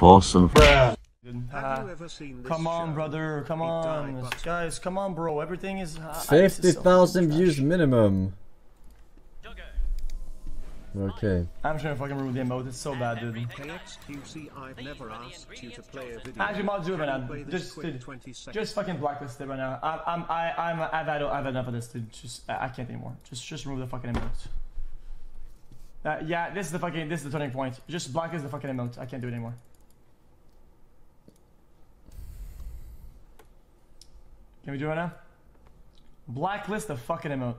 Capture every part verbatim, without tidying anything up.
Awesome. Bruh. Uh, come on, brother. Come on. Guys, come on, bro. Everything is uh, fifty thousand views minimum. Okay. I'm trying to fucking ruin the emote. It's so bad, dude. I've never asked you to play a video. Actually, I'll do it right now. Just, dude, just fucking blacklist it right now. I, I'm, I, I'm, I've had, I've had enough of this, dude. Just, I can't anymore. Just, just remove the fucking emote. Uh, yeah, this is the fucking, this is the turning point. Just blacklist the fucking emote. I can't do it anymore. Can we do it right now? Blacklist the fucking emote.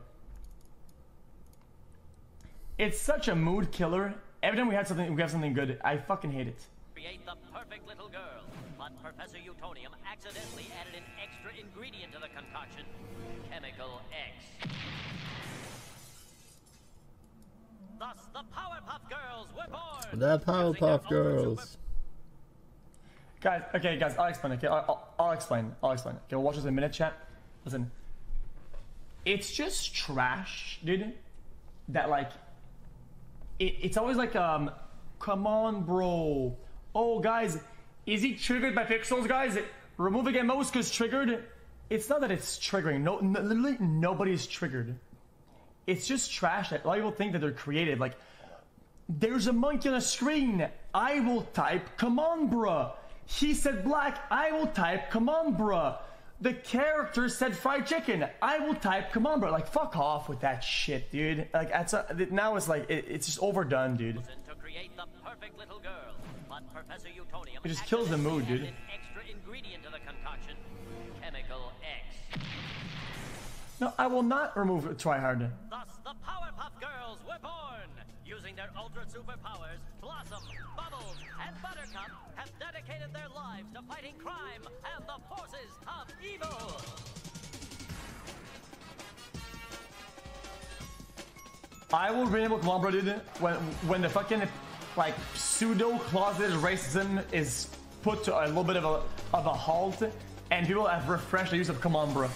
It's such a mood killer. Every time we had something, we have something good. I fucking hate it. Create the perfect little girl, but Professor Utonium accidentally added an extra ingredient to the concoction: chemical X. Thus, the Powerpuff Girls were born. The Powerpuff Girls. Guys, okay, guys, I'll explain. Okay, I'll, I'll explain. I'll explain. Okay, we'll watch this in a minute, chat. Listen, it's just trash, dude. That like. It, it's always like, um, come on, bro. Oh, guys, is he triggered by pixels, guys? Removing emotes because triggered. It's not that it's triggering. No, no, literally nobody's triggered. It's just trash that a lot of people think that they're creative. Like, there's a monkey on a screen. I will type, come on, bruh. He said black. I will type, come on, bruh. The character said fried chicken. I will type cmonBruh. Like, fuck off with that shit, dude. Like, that's a, now it's like, it, it's just overdone, dude. To create the perfect little girl, but Professor Utonium it just kills the mood, dude. An extra ingredient to the concoction, chemical X. No, I will not remove tryhard. Thus, the Powerpuff Girls were born. Using their ultra superpowers, Blossom, Bubbles, and Buttercup have dedicated their lives to fighting crime and the forces of evil. I will rename cmonBruh, dude, when when the fucking like pseudo closeted racism is put to a little bit of a of a halt, and people have refreshed the use of cmonBruh.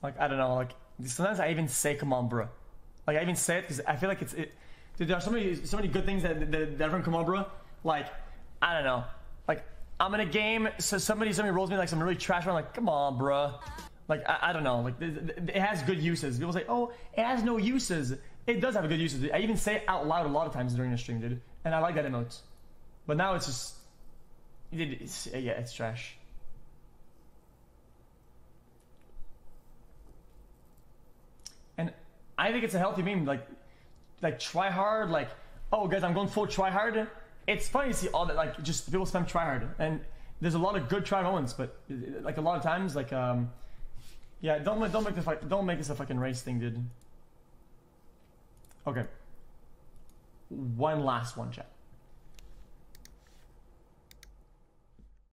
Like, I don't know, like, sometimes I even say cmonBruh. Like, I even say it because I feel like it's, it, dude, there are so many, so many good things that, that, that are from cmonBruh. Like, I don't know, like, I'm in a game, so somebody, somebody rolls me like some really trash one, like, come on, bruh. Like, I, I don't know, like, it, it has good uses. People say, oh, it has no uses. It does have good uses, dude. I even say it out loud a lot of times during the stream, dude. And I like that emote. But now it's just, it, it's, yeah, it's trash. And I think it's a healthy meme, like, like try hard, like, oh guys, I'm going full try hard. It's funny to see all that, like, just people spam try hard, and there's a lot of good try moments, but like a lot of times, like, um, yeah, don't don't make the fuck, don't make this a fucking race thing, dude. Okay, one last one, chat.